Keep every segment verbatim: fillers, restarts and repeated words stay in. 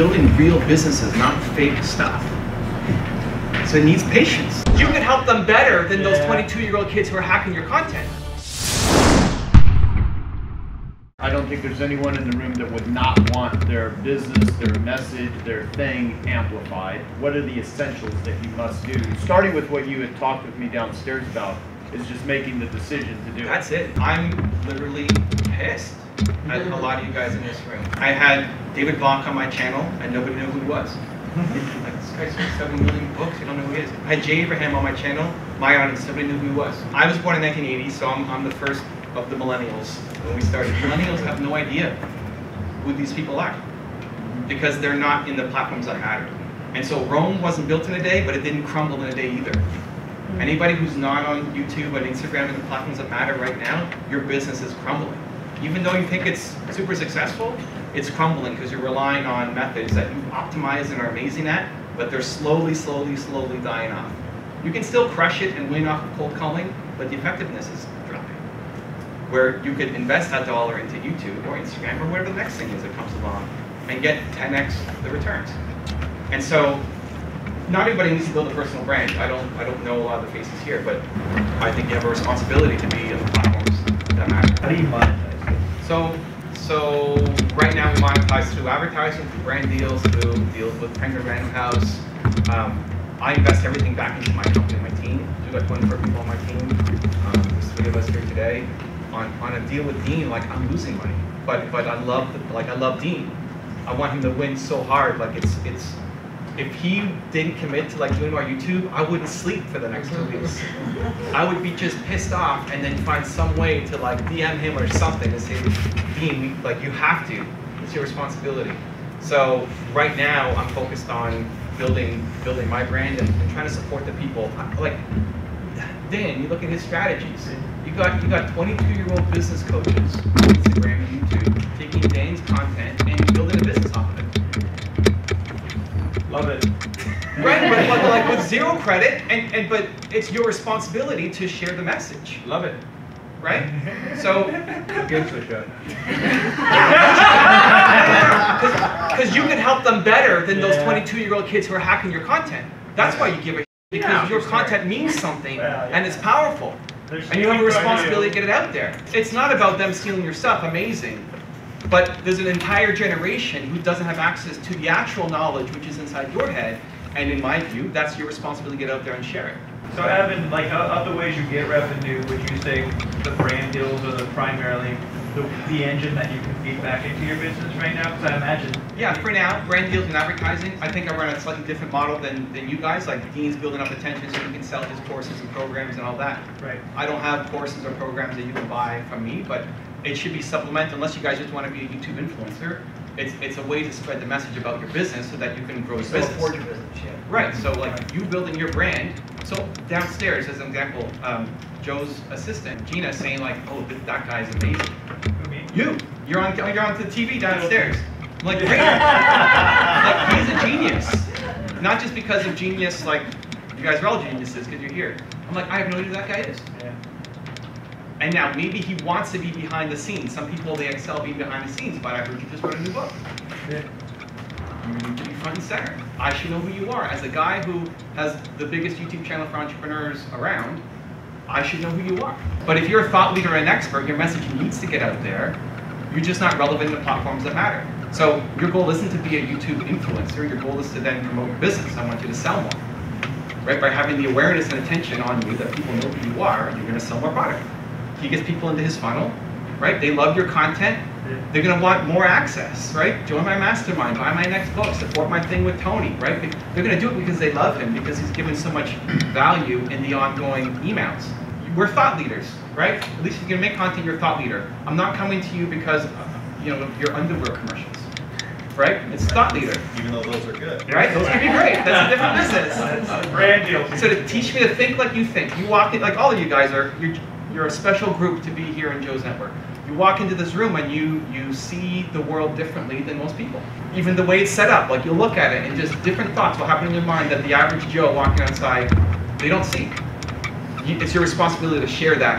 building real businesses, not fake stuff. So it needs patience. You can help them better than yeah. those twenty-two-year-old kids who are hacking your content. I don't think there's anyone in the room that would not want their business, their message, their thing amplified. What are the essentials that you must do? Starting with what you had talked with me downstairs about is just making the decision to do it. That's it. I'm literally pissed at a lot of you guys in this room. I had David Block on my channel and nobody knew who he was. Like, this guy sold seven million books, you don't know who he is. I had Jay Abraham on my channel, my audience, nobody knew who he was. I was born in nineteen eighty, so I'm, I'm the first of the millennials when we started. Millennials have no idea who these people are because they're not in the platforms that matter. And so Rome wasn't built in a day, but it didn't crumble in a day either. Anybody who's not on YouTube and Instagram and the platforms that matter right now, your business is crumbling. Even though you think it's super successful, it's crumbling because you're relying on methods that you've optimized and are amazing at, but they're slowly, slowly, slowly dying off. You can still crush it and win off of cold calling, but the effectiveness is dropping. Where you could invest that dollar into YouTube or Instagram or whatever the next thing is that comes along and get ten X the returns. And so, not everybody needs to build a personal brand. I don't, I don't know a lot of the faces here, but I think you have a responsibility to be on the platforms that matter. How do you monetize it? So, so right now we monetize through advertising, through brand deals, through deals with Penguin Random House. Um, I invest everything back into my company, my team. I do like one for people on my team. Um, there's three of us here today. On, on a deal with Dean, like I'm losing money, but but I love the, like I love Dean. I want him to win so hard, like it's it's. If he didn't commit to like doing my YouTube, I wouldn't sleep for the next two weeks. I would be just pissed off and then find some way to like D M him or something to say, Dean, like you have to. It's your responsibility. So right now I'm focused on building building my brand and, and trying to support the people. Like Dan, you look at his strategies. You got you got twenty-two-year-old business coaches on Instagram and YouTube taking Dan's content and building a business off of it. Love it. Right, but like, like with zero credit, and, and but it's your responsibility to share the message. Love it. Right? So, give it a shot. Because you can help them better than yeah. those twenty-two-year-old kids who are hacking your content. That's why you give a because yeah, your content means something, well, yeah. and it's powerful. There's and you have a responsibility to get it out there. It's not about them stealing your stuff, amazing. But there's an entire generation who doesn't have access to the actual knowledge which is inside your head, and in my view, that's your responsibility to get out there and share it. So Evan, like of the ways you get revenue, would you say the brand deals are the primarily the, the engine that you can feed back into your business right now? Because I imagine. Yeah, for now, brand deals and advertising. I think I run a slightly different model than, than you guys. Like Dean's building up attention so he can sell his courses and programs and all that. Right. I don't have courses or programs that you can buy from me, but it should be supplemented, unless you guys just want to be a YouTube influencer. It's it's a way to spread the message about your business so that you can grow your business. Afford your business, yeah. Right, so like you building your brand. So downstairs, as an example, um, Joe's assistant, Gina, saying like, oh, that guy's amazing. You, you're on you're on the T V downstairs. I'm like, great. Like, he's a genius. Not just because of genius, like, you guys are all geniuses because you're here. I'm like, I have no idea who that guy is. Yeah. And now, maybe he wants to be behind the scenes. Some people, they excel being behind the scenes, but I heard you just wrote a new book. Yeah. You need to be front and center. I should know who you are. As a guy who has the biggest YouTube channel for entrepreneurs around, I should know who you are. But if you're a thought leader and expert, your message needs to get out there. You're just not relevant to platforms that matter. So your goal isn't to be a YouTube influencer. Your goal is to then promote your business. I want you to sell more. Right? By having the awareness and attention on you that people know who you are, you're gonna sell more product. He gets people into his funnel, right? They love your content. Yeah. They're gonna want more access, right? Join my mastermind, buy my next book, support my thing with Tony, right? They're gonna do it because they love him, because he's given so much value in the ongoing emails. We're thought leaders, right? At least if you're gonna make content, you're a thought leader. I'm not coming to you because, you know, your underwear commercials, right? It's thought leader. Even though those are good. Right, those can be great. That's a different business. Brand deal. So to teach me to think like you think. You walk in, like all of you guys are, you're, You're a special group to be here in Joe's network. You walk into this room and you you see the world differently than most people. Even the way it's set up, like you'll look at it and just different thoughts will happen in your mind that the average Joe walking outside, they don't see. You, it's your responsibility to share that.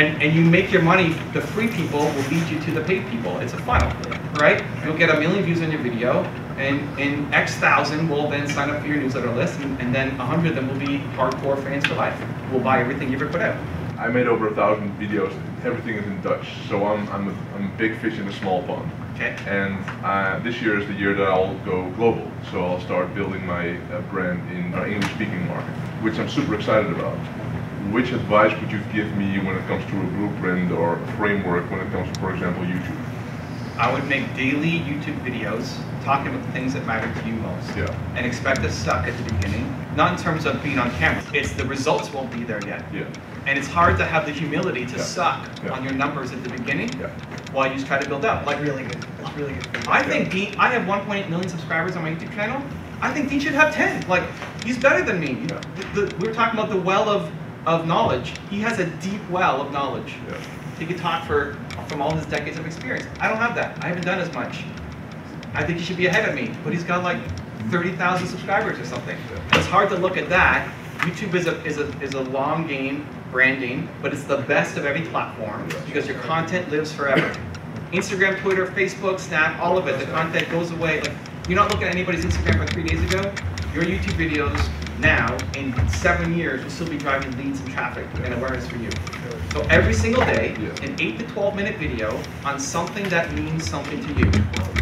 And, and you make your money, the free people will lead you to the paid people. It's a funnel. right? You'll get a million views on your video, and, and X thousand will then sign up for your newsletter list, and, and then one hundred of them will be hardcore fans for life. Will buy everything you ever put out. I made over a thousand videos. Everything is in Dutch, so I'm, I'm, a, I'm a big fish in a small pond. Okay. And uh, this year is the year that I'll go global, so I'll start building my uh, brand in our English-speaking market, which I'm super excited about. Which advice would you give me when it comes to a blueprint or a framework when it comes to, for example, YouTube? I would make daily YouTube videos talking about the things that matter to you most. Yeah. And expect to suck at the beginning. Not in terms of being on camera. It's the results won't be there yet. Yeah. And it's hard to have the humility to yeah. suck yeah. on your numbers at the beginning yeah. while you just try to build up. Like really good. That's really good. I yeah. think Dean, I have one point eight million subscribers on my YouTube channel. I think Dean should have ten. Like, he's better than me. Yeah. The, the, we were talking about the well of, of knowledge. He has a deep well of knowledge. Yeah. He could talk for from all his decades of experience. I don't have that. I haven't done as much. I think he should be ahead of me, but he's got like thirty thousand subscribers or something. It's hard to look at that. YouTube is a, is a, is a long game branding, but it's the best of every platform because your content lives forever. Instagram, Twitter, Facebook, Snap, all of it, the content goes away. Like, you're not looking at anybody's Instagram from three days ago. Your YouTube videos now, in seven years, will still be driving leads and traffic and awareness for you. So every single day, an eight to twelve minute video on something that means something to you.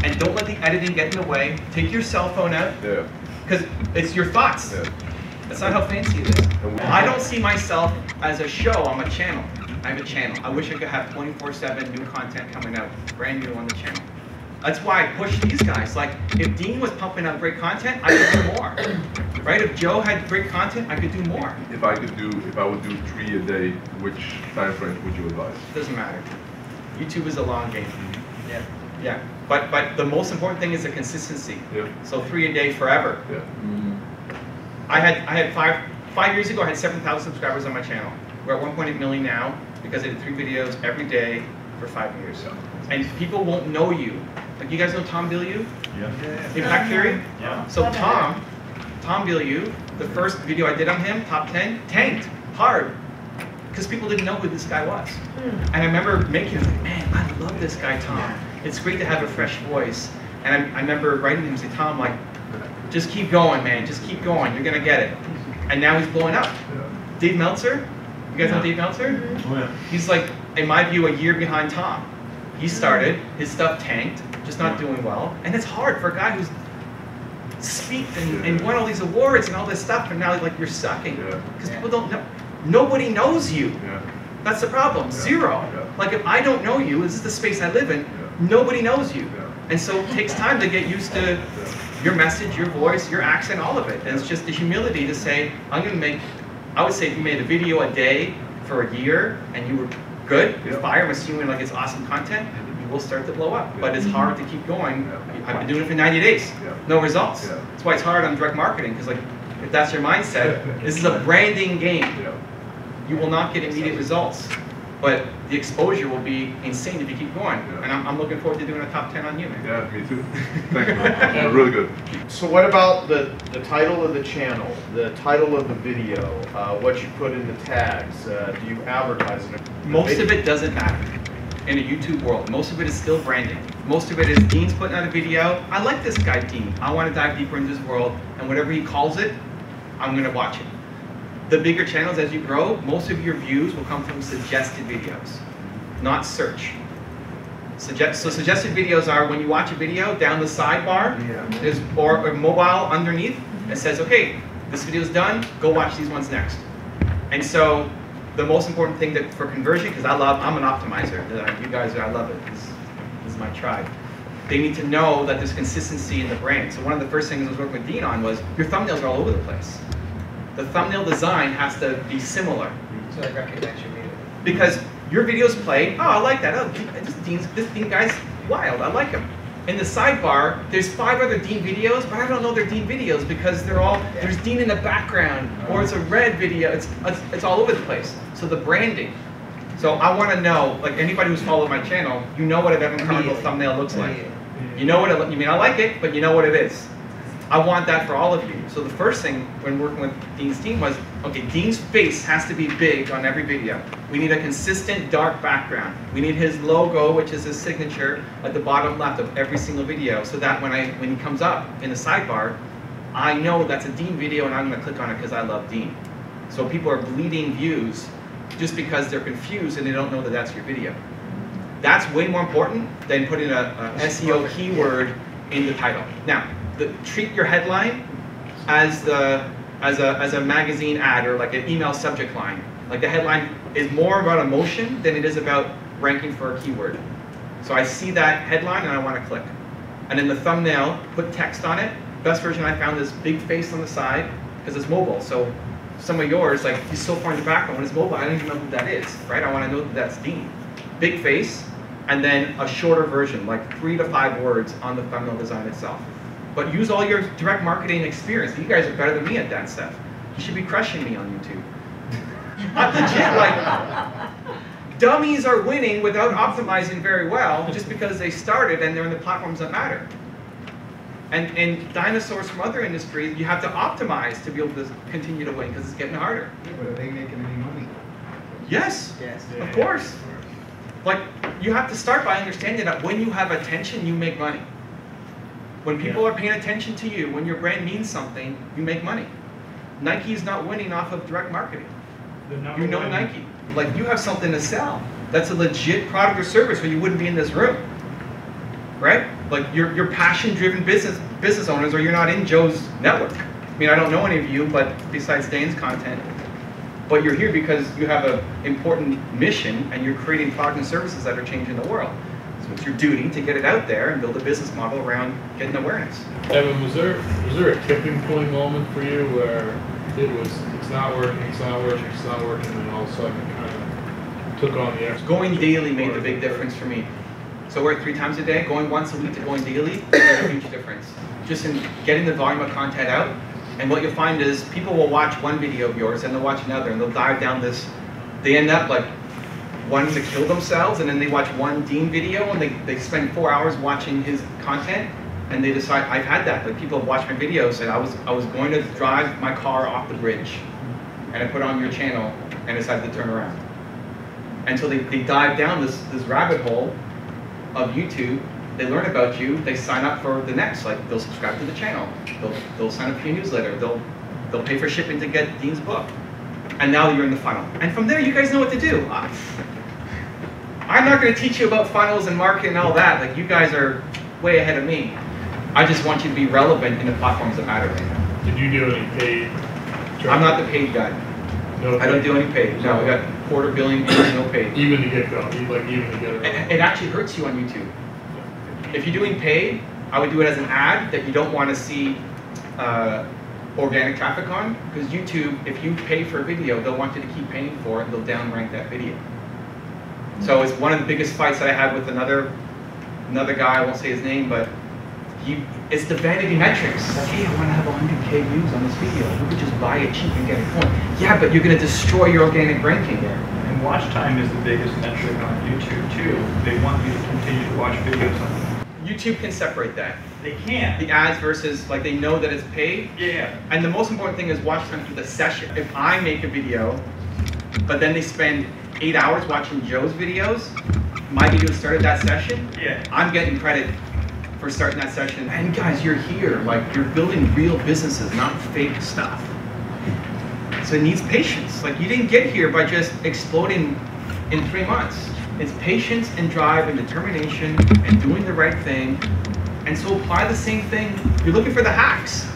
And don't let the editing get in the way. Take your cell phone out, because yeah. it's your thoughts. Yeah. That's not how fancy it is. I don't see myself as a show, I'm a channel. I'm a channel. I wish I could have twenty-four seven new content coming out, brand new on the channel. That's why I push these guys. Like, if Dean was pumping out great content, I could do more. Right? If Joe had great content, I could do more. If I could do, if I would do three a day, which time frame would you advise? Doesn't matter. YouTube is a long game. Yeah. Yeah. But but the most important thing is the consistency. Yeah. So three a day forever. Yeah. Mm-hmm. I had I had five five years ago I had seven thousand subscribers on my channel. We're at one point eight million now because I did three videos every day for five years. Yeah. And people won't know you. Like, you guys know Tom Bilyeu? Yeah. yeah. Impact Theory? Yeah. So Tom, Tom Bilyeu, the first video I did on him, top ten, tanked hard because people didn't know who this guy was. And I remember making it, like, man, I love this guy, Tom. It's great to have a fresh voice. And I, I remember writing to him and saying, Tom, like, just keep going, man. Just keep going. You're going to get it. And now he's blowing up. Dave Meltzer? You guys yeah. know Dave Meltzer? Oh, yeah. He's like, in my view, a year behind Tom. He started, his stuff tanked, just not doing well. And it's hard for a guy who's speak and, and won all these awards and all this stuff, and now like you're sucking. Because yeah. people don't know, nobody knows you. Yeah. That's the problem, yeah. zero. Yeah. Like, if I don't know you, this is the space I live in, yeah. nobody knows you. Yeah. And so it takes time to get used to yeah. your message, your voice, your accent, all of it. And it's just the humility to say, I'm gonna make, I would say if you made a video a day for a year and you were good, yeah. fire, I'm assuming like it's awesome content, you will start to blow up. Yeah. But it's hard to keep going. Yeah. I've been doing it for ninety days, yeah. no results. Yeah. That's why it's hard on direct marketing, because like, if that's your mindset, yeah. this is a branding game. Yeah. You will not get immediate results, but the exposure will be insane if you keep going. Yeah. And I'm, I'm looking forward to doing a top ten on you, man. Yeah, me too. Thank you, man. Really good. So what about the, the title of the channel, the title of the video, uh, what you put in the tags, uh, do you advertise it? Most video? of it doesn't matter in a YouTube world. Most of it is still branding. Most of it is Dean's putting out a video. I like this guy, Dean. I want to dive deeper into his world, and whatever he calls it, I'm going to watch it. The bigger channels, as you grow, most of your views will come from suggested videos, not search. Suggest, so suggested videos are when you watch a video, down the sidebar, yeah. there's, or, or mobile underneath, it says, okay, this video's done, go watch these ones next. And so the most important thing that, for conversion, because I love, I'm an optimizer, you guys, I love it, this, this is my tribe. They need to know that there's consistency in the brand. So one of the first things I was working with Dean on was, your thumbnails are all over the place. The thumbnail design has to be similar. So I recognize your video. Because your video's play, oh, I like that. Oh, this, Dean's, this Dean guy's wild, I like him. In the sidebar, there's five other Dean videos, but I don't know they're Dean videos because they're all, there's Dean in the background, or it's a red video, it's, it's, it's all over the place. So the branding. So I want to know, like anybody who's followed my channel, you know what an Evan Carmichael thumbnail looks like. You know what it, you mean I like it, but you know what it is. I want that for all of you. So the first thing when working with Dean's team was, okay, Dean's face has to be big on every video. We need a consistent dark background. We need his logo, which is his signature, at the bottom left of every single video, so that when I when he comes up in the sidebar, I know that's a Dean video and I'm gonna click on it because I love Dean. So people are bleeding views just because they're confused and they don't know that that's your video. That's way more important than putting a, a S E O keyword in the title. Now, the, treat your headline as the as a as a magazine ad or like an email subject line. Like the headline is more about emotion than it is about ranking for a keyword. So I see that headline and I want to click. And then the thumbnail, put text on it. Best version I found is big face on the side because it's mobile. So some of yours, like he's so far in the background when it's mobile, I don't even know who that is, right? I want to know that that's Dean. Big face, and then a shorter version, like three to five words on the thumbnail design itself. But use all your direct marketing experience. You guys are better than me at that stuff. You should be crushing me on YouTube. I'm legit, like, dummies are winning without optimizing very well just because they started and they're in the platforms that matter. And, and dinosaurs from other industries, you have to optimize to be able to continue to win because it's getting harder. Yeah, but are they making any money? Yes, yes. Yeah, of course. Yeah. Like, you have to start by understanding that when you have attention, you make money. When people yeah. are paying attention to you, when your brand means something, you make money. Nike is not winning off of direct marketing. You know winning. Nike. Like, you have something to sell. That's a legit product or service, or you wouldn't be in this room, right? Like, you're, you're passion-driven business business owners, or you're not in Joe's network. I mean, I don't know any of you, but besides Dan's content. But you're here because you have an important mission and you're creating products and services that are changing the world. So it's your duty to get it out there and build a business model around getting awareness. Evan, was there was there a tipping point moment for you where it was, it's not working, it's not working, it's not working, and all of a sudden it kind of took on the extra? Going daily made the big difference for me. So we're at three times a day, going once a week to going daily made a huge difference. Just in getting the volume of content out. And what you'll find is people will watch one video of yours and they'll watch another and they'll dive down this. They end up like wanting to kill themselves, and then they watch one Dean video and they, they spend four hours watching his content and they decide, I've had that. Like, people have watched my videos and I was, I was going to drive my car off the bridge and I put on your channel and decided to turn around. And so they, they dive down this, this rabbit hole of YouTube. They learn about you, they sign up for the next, like they'll subscribe to the channel, they'll, they'll sign up for your newsletter, they'll, they'll pay for shipping to get Dean's book. And now you're in the funnel. And from there, you guys know what to do. I, I'm not gonna teach you about funnels and marketing and all that, like you guys are way ahead of me. I just want you to be relevant in the platforms that matter right now. Did you do any paid? I'm not the paid guy. No, I don't do any paid. No, we got a quarter billion views, no paid. Even to get going, like even to get it. It, it actually hurts you on YouTube. If you're doing paid, I would do it as an ad that you don't want to see uh, organic traffic on, because YouTube, if you pay for a video, they'll want you to keep paying for it and they'll downrank that video. So it's one of the biggest fights that I had with another another guy, I won't say his name, but he, it's the vanity metrics. Like, hey, I want to have one hundred K views on this video. We could just buy it cheap and get it going. Yeah, but you're going to destroy your organic ranking there. And watch time is the biggest metric on YouTube, too. They want you to continue to watch videos on YouTube can separate that. They can. The ads versus, like, they know that it's paid. Yeah. And the most important thing is watch them through the session. If I make a video, but then they spend eight hours watching Joe's videos, my video started that session. Yeah. I'm getting credit for starting that session. And guys, you're here. Like, you're building real businesses, not fake stuff. So it needs patience. Like, you didn't get here by just exploding in three months. It's patience and drive and determination and doing the right thing. And so apply the same thing. You're looking for the hacks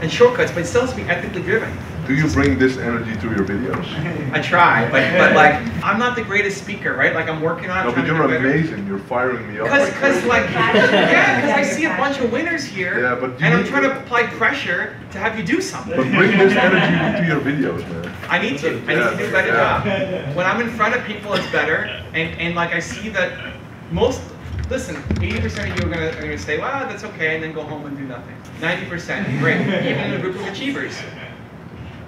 and shortcuts, but it still has to be ethically driven. Do you bring this energy to your videos? I try, but, but like, I'm not the greatest speaker, right? Like, I'm working on it. No, but you're amazing. You're firing me up. Because, because like, yeah, because I see a bunch of winners here, yeah, but and I'm trying to apply pressure to have you do something. But bring this energy to your videos, man. I need to. I yeah, need to do a better yeah. job. When I'm in front of people, it's better. And, and like, I see that most, listen, eighty percent of you are gonna, are gonna say, wow, that's okay, and then go home and do nothing. ninety percent, great, even in a group of achievers.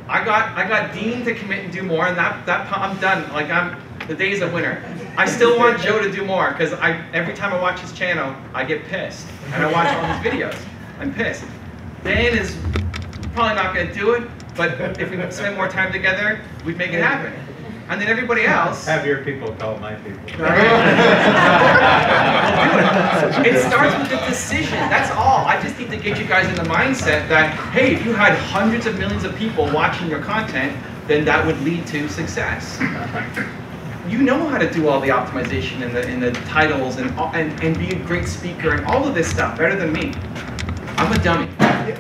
I got I got Dean to commit and do more, and that that I'm done. Like, I'm the day's a winner. I still want Joe to do more because I every time I watch his channel, I get pissed, and I watch all his videos. I'm pissed. Dane is probably not going to do it, but if we spend more time together, we'd make it happen. And then everybody else... Have your people call my people. Right? It starts with the decision. That's all. I just need to get you guys in the mindset that, hey, if you had hundreds of millions of people watching your content, then that would lead to success. You know how to do all the optimization and the, and the titles and, and, and be a great speaker and all of this stuff better than me. I'm a dummy.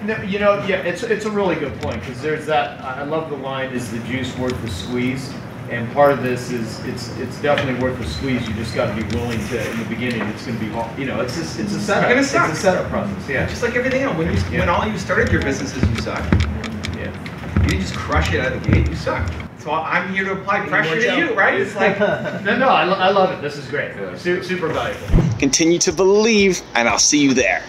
No, you know, yeah, it's, it's a really good point, because there's that, I love the line, is the juice worth the squeeze? And part of this is it's it's definitely worth the squeeze. You just got to be willing to. In the beginning, it's going to be, you know, it's just, it's a setup. It's a setup process. Yeah. Just like everything else. When you yeah. when all you started your businesses, you suck. Yeah. You didn't just crush it out of the gate. You suck. So I'm here to apply pressure to you, right? It's like no, no. I, lo I love it. This is great. Yeah. Su super valuable. Continue to believe, and I'll see you there.